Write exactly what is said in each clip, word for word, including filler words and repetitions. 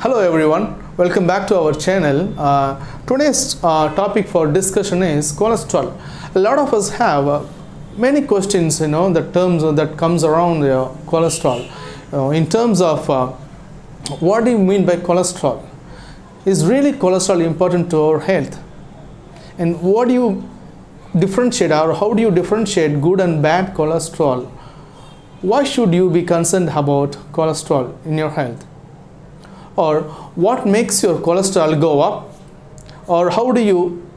Hello everyone, welcome back to our channel. Uh, today's uh, topic for discussion is cholesterol. A lot of us have uh, many questions, you know, the terms that comes around uh, cholesterol. Uh, in terms of uh, what do you mean by cholesterol? Is really cholesterol important to our health? And what do you differentiate, or how do you differentiate good and bad cholesterol? Why should you be concerned about cholesterol in your health? Or what makes your cholesterol go up, or how do you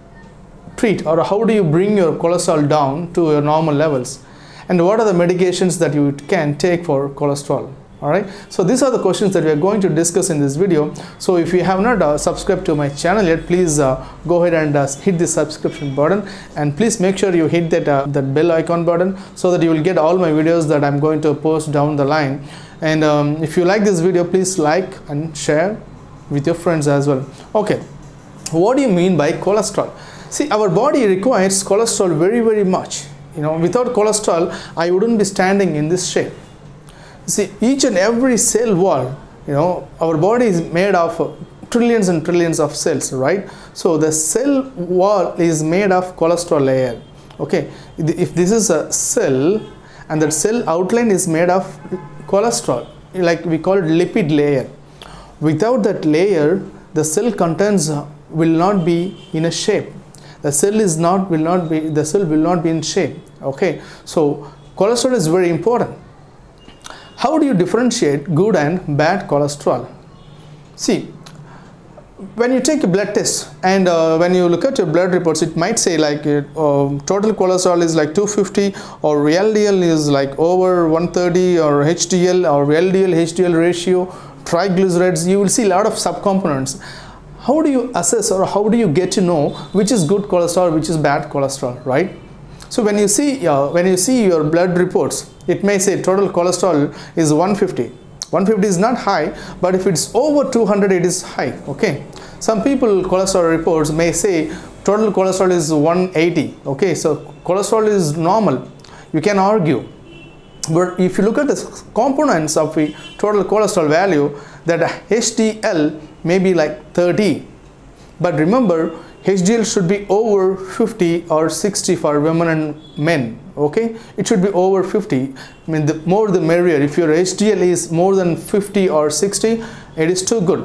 treat, or how do you bring your cholesterol down to your normal levels, and what are the medications that you can take for cholesterol? Alright, so these are the questions that we are going to discuss in this video. So if you have not uh, subscribed to my channel yet, please uh, go ahead and uh, hit the subscription button, and please make sure you hit that, uh, that bell icon button, so that you will get all my videos that I'm going to post down the line. And um, if you like this video, please like and share with your friends as well. Okay, what do you mean by cholesterol? See, our body requires cholesterol very very much. You know, without cholesterol, I wouldn't be standing in this shape. See, each and every cell wall, you know, our body is made of trillions and trillions of cells, right? So the cell wall is made of cholesterol layer. Okay, if this is a cell, and that cell outline is made of cholesterol, like we call it lipid layer. Without that layer, the cell contents will not be in a shape. The cell is not will not be the cell will not be in shape. Okay, so cholesterol is very important. How do you differentiate good and bad cholesterol? See, when you take a blood test, and uh, when you look at your blood reports, it might say like uh, total cholesterol is like two fifty, or L D L is like over one thirty, or H D L, or L D L H D L ratio, triglycerides. You will see a lot of subcomponents. How do you assess, or how do you get to know which is good cholesterol, which is bad cholesterol, right? So when you see uh, when you see your blood reports, it may say total cholesterol is one fifty. one fifty is not high, but if it's over two hundred, it is high. Okay, some people cholesterol reports may say total cholesterol is one eighty. Okay, so cholesterol is normal, you can argue, but if you look at the components of the total cholesterol value, that H D L may be like thirty, but remember, H D L should be over fifty or sixty for women and men. Okay, it should be over fifty. I mean, the more the merrier. If your H D L is more than fifty or sixty, it is too good.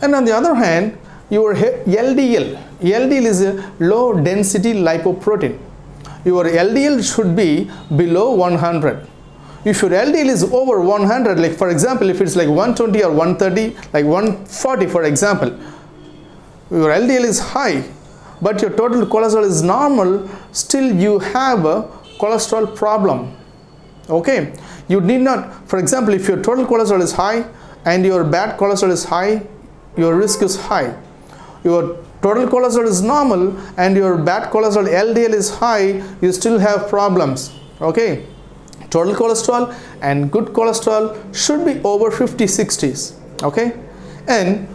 And on the other hand, your L D L L D L is a low density lipoprotein. Your L D L should be below one hundred. If your L D L is over one hundred, like for example, if it's like one twenty or one thirty, like one forty for example, your L D L is high, but your total cholesterol is normal, still you have a cholesterol problem. Okay, you need not, for example, if your total cholesterol is high and your bad cholesterol is high, your risk is high. Your total cholesterol is normal and your bad cholesterol L D L is high, you still have problems. Okay, total cholesterol and good cholesterol should be over fifty sixties. Okay, and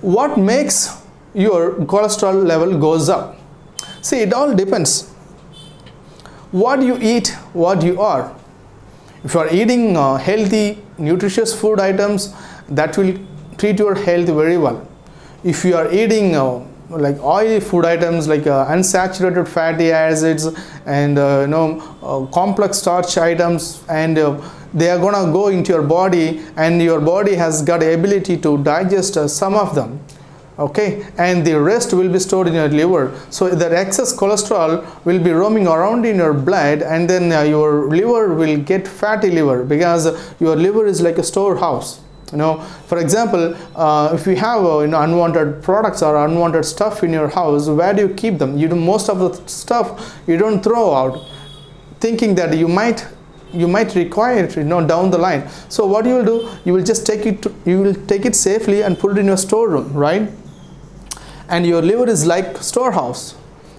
what makes your cholesterol level goes up? See, it all depends what you eat, what you are. If you are eating uh, healthy, nutritious food items, that will treat your health very well. If you are eating uh, like oily food items, like uh, unsaturated fatty acids, and uh, you know, uh, complex starch items, and uh, they are gonna go into your body, and your body has got the ability to digest uh, some of them. Okay, and the rest will be stored in your liver. So that excess cholesterol will be roaming around in your blood, and then uh, your liver will get fatty liver, because your liver is like a storehouse. You know, for example, uh, if you have uh, you know, unwanted products or unwanted stuff in your house, where do you keep them? You do, most of the stuff you don't throw out, thinking that you might you might require it, you know, down the line. So what you will do, you will just take it to, you will take it safely and put it in your storeroom, right? And your liver is like storehouse.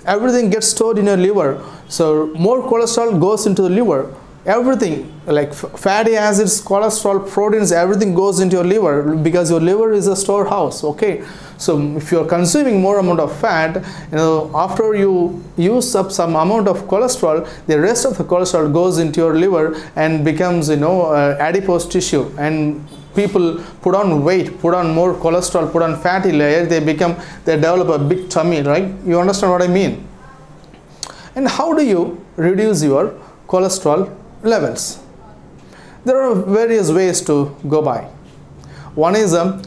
Everything gets stored in your liver. So more cholesterol goes into the liver. Everything like fatty acids, cholesterol, proteins, everything goes into your liver, because your liver is a storehouse. Okay, so if you are consuming more amount of fat, you know, after you use up some amount of cholesterol, the rest of the cholesterol goes into your liver and becomes, you know, uh, adipose tissue, and people put on weight, put on more cholesterol, put on fatty layer, they become, they develop a big tummy, right? You understand what I mean? And how do you reduce your cholesterol levels? There are various ways to go by. One is a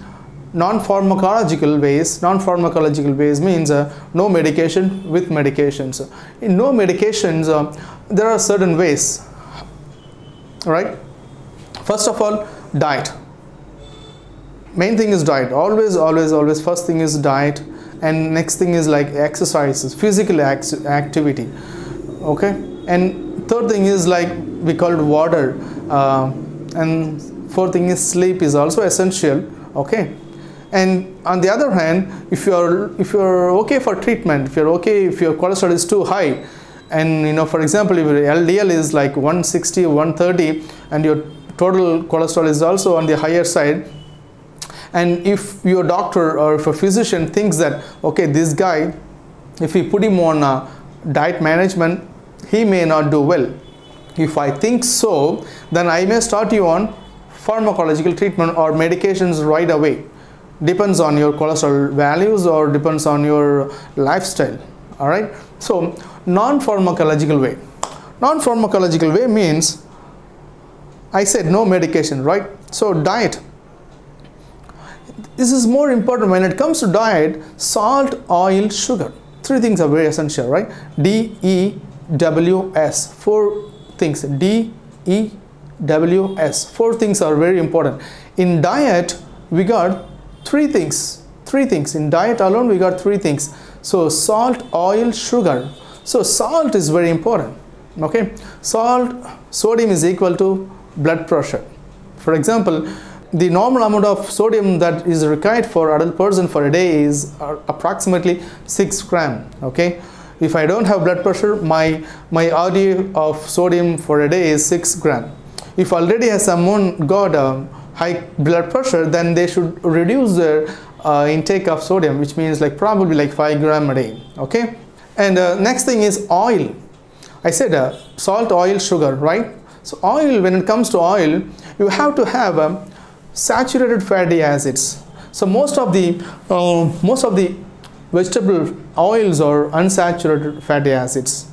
non-pharmacological ways. Non-pharmacological ways means uh, no medication with medications. In no medications, uh, there are certain ways, right? First of all, diet. Main thing is diet. Always, always, always first thing is diet, and next thing is like exercises, physical activity, okay? And third thing is like we called water, uh, and fourth thing is sleep is also essential, okay? And on the other hand, if you're if you're okay for treatment, if you're okay, if your cholesterol is too high, and you know, for example, if your L D L is like one sixty, one thirty, and your total cholesterol is also on the higher side, and if your doctor or if a physician thinks that, okay, this guy, if we put him on a diet management, he may not do well. If I think so, then I may start you on pharmacological treatment or medications right away. Depends on your cholesterol values or depends on your lifestyle. All right. So non-pharmacological way. Non-pharmacological way means, I said no medication, right? So diet. This is more important when it comes to diet. Salt, oil, sugar. Three things are very essential, right? D, E, W, S. Four things. D, E, W, S. Four things are very important. In diet, we got three things. Three things. In diet alone, we got three things. So salt, oil, sugar. So salt is very important, okay? Salt, sodium is equal to blood pressure. For example, the normal amount of sodium that is required for adult person for a day is approximately six grams, okay? If I don't have blood pressure, my my R D of sodium for a day is six grams. If already has someone got a high blood pressure, then they should reduce their uh, intake of sodium, which means like probably like five grams a day, okay? And uh, next thing is oil. I said uh, salt, oil, sugar, right? So oil, when it comes to oil, you have to have a um, saturated fatty acids. So most of the uh, most of the vegetable oils are unsaturated fatty acids,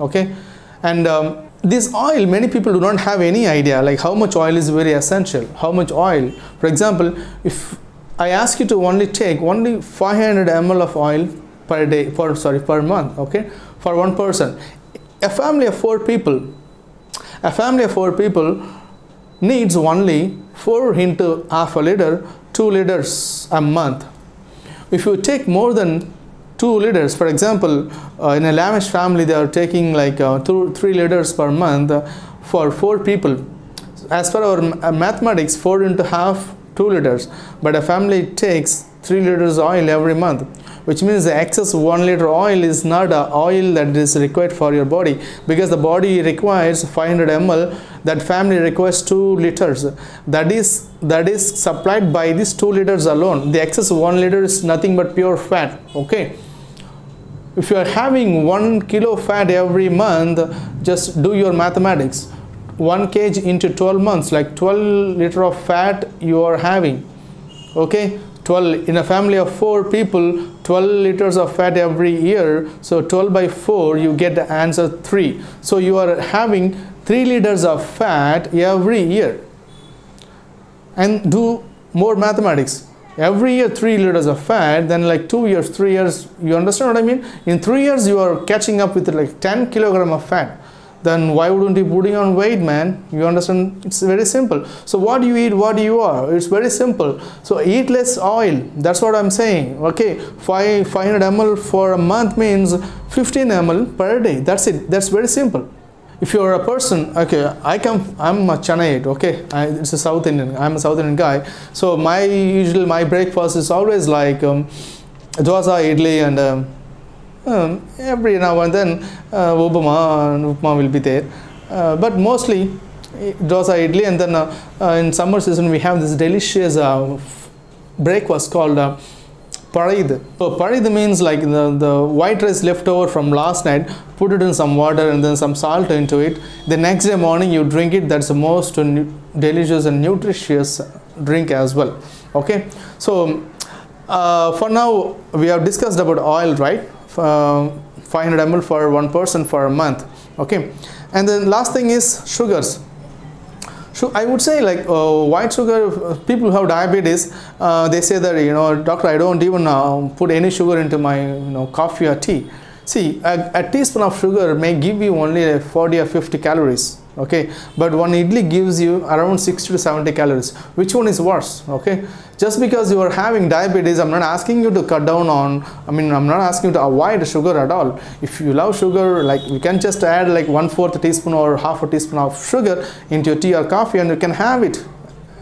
okay? And um, this oil, many people do not have any idea like how much oil is very essential, how much oil. For example, if I ask you to only take only five hundred milliliters of oil per day, for sorry per month, okay, for one person. A family of four people, a family of four people needs only four into half a liter, two liters a month. If you take more than two liters, for example, uh, in a lavish family they are taking like uh, two, three liters per month uh, for four people. As per our uh, mathematics, four into half, two liters. But a family takes three liters oil every month, which means the excess one liter oil is not a oil that is required for your body, because the body requires five hundred milliliters. That family requires two liters. That is that is supplied by these two liters alone. The excess one liter is nothing but pure fat. Okay. If you are having one kilo fat every month, just do your mathematics. One kg into twelve months, like twelve liter of fat you are having. Okay. twelve in a family of four people, twelve liters of fat every year. So twelve by four, you get the answer three. So you are having three liters of fat every year. And do more mathematics. Every year three liters of fat, then like two years, three years, you understand what I mean? In three years you are catching up with like ten kilograms of fat. Then why wouldn't you be putting on weight, man? You understand? It's very simple. So what you eat, what you are, it's very simple. So eat less oil, that's what I'm saying, okay? five hundred milliliters for a month means fifteen milliliters per day, that's it, that's very simple. If you are a person, okay, I come, I'm a Chennaiite, okay, I, it's a South Indian, I'm a South Indian guy. So my usual, my breakfast is always like um, dosa, idli, and um, um, every now and then uh, upama and upma will be there. Uh, but mostly dosa, idli, and then uh, uh, in summer season we have this delicious uh, breakfast called uh, Paraid. So paraid means like the, the white rice left over from last night, put it in some water and then some salt into it. The next day morning you drink it. That's the most delicious and nutritious drink as well. Okay, so uh, for now we have discussed about oil, right? uh, five hundred milliliters for one person for a month. Okay, and then last thing is sugars. So I would say, like, uh, white sugar, people who have diabetes, uh, they say that, you know, doctor, I don't even uh, put any sugar into my, you know, coffee or tea. See, a, a teaspoon of sugar may give you only forty or fifty calories. Okay, but one idli gives you around sixty to seventy calories. Which one is worse? Okay, just because you are having diabetes, I'm not asking you to cut down on, I mean, I'm not asking you to avoid sugar at all. If you love sugar, like, you can just add like one fourth teaspoon or half a teaspoon of sugar into your tea or coffee and you can have it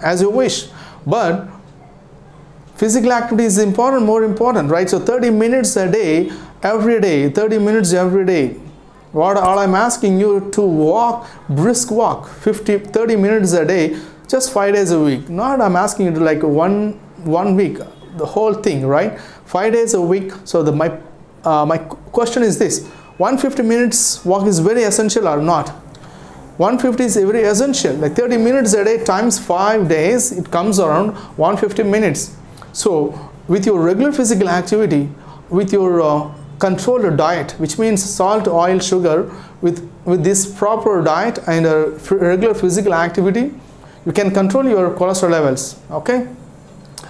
as you wish. But physical activity is important, more important, right? So thirty minutes a day, every day, thirty minutes every day. What all I'm asking you to walk, brisk walk, fifty, thirty minutes a day, just five days a week. Not I'm asking you to like one, one week, the whole thing, right? Five days a week. So the, my, uh, my question is this, one hundred fifty minutes walk is very essential or not? one hundred fifty is very essential, like thirty minutes a day times five days, it comes around one hundred fifty minutes. So with your regular physical activity, with your uh, controlled diet, which means salt, oil, sugar, with with this proper diet and a regular physical activity, you can control your cholesterol levels. Okay,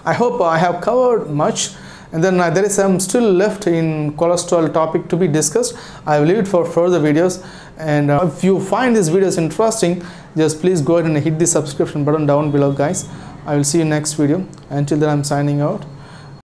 I hope I have covered much, and then uh, there is some still left in cholesterol topic to be discussed. I will leave it for further videos, and uh, if you find these videos interesting, just please go ahead and hit the subscription button down below, guys. I will see you next video. Until then, I'm signing out.